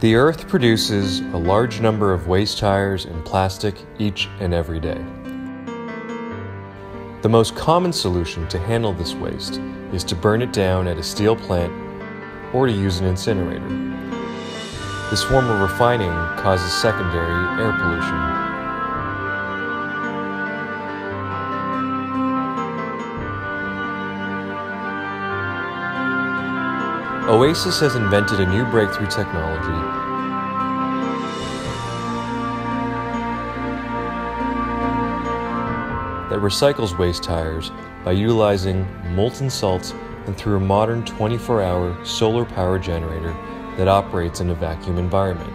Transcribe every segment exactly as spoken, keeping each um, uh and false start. The Earth produces a large number of waste tires and plastic each and every day. The most common solution to handle this waste is to burn it down at a steel plant or to use an incinerator. This form of refining causes secondary air pollution. Oasis has invented a new breakthrough technology. That recycles waste tires by utilizing molten salts and through a modern twenty-four hour solar power generator that operates in a vacuum environment.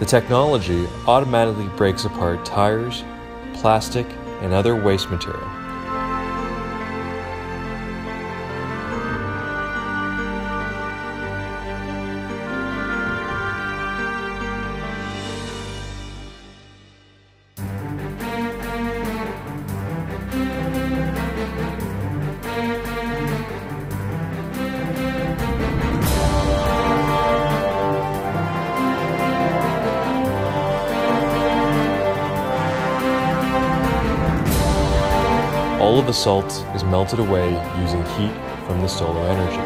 The technology automatically breaks apart tires, plastic, and other waste material. All of the salt is melted away using heat from the solar energy.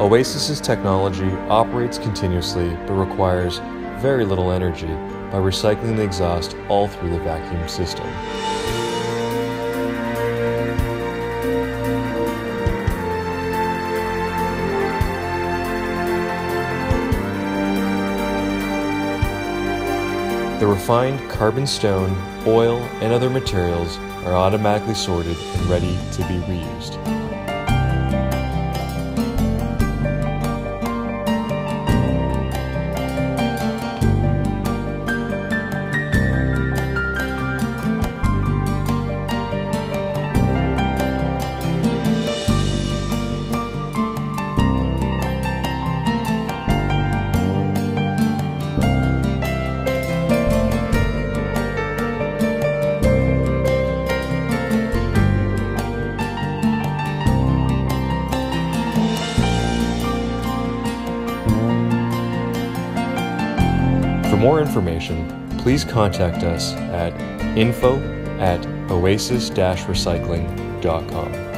Oasis's technology operates continuously but requires very little energy by recycling the exhaust all through the vacuum system. The refined carbon stone, oil, and other materials are automatically sorted and ready to be reused. For more information, please contact us at info at oasis dash recycling dot com.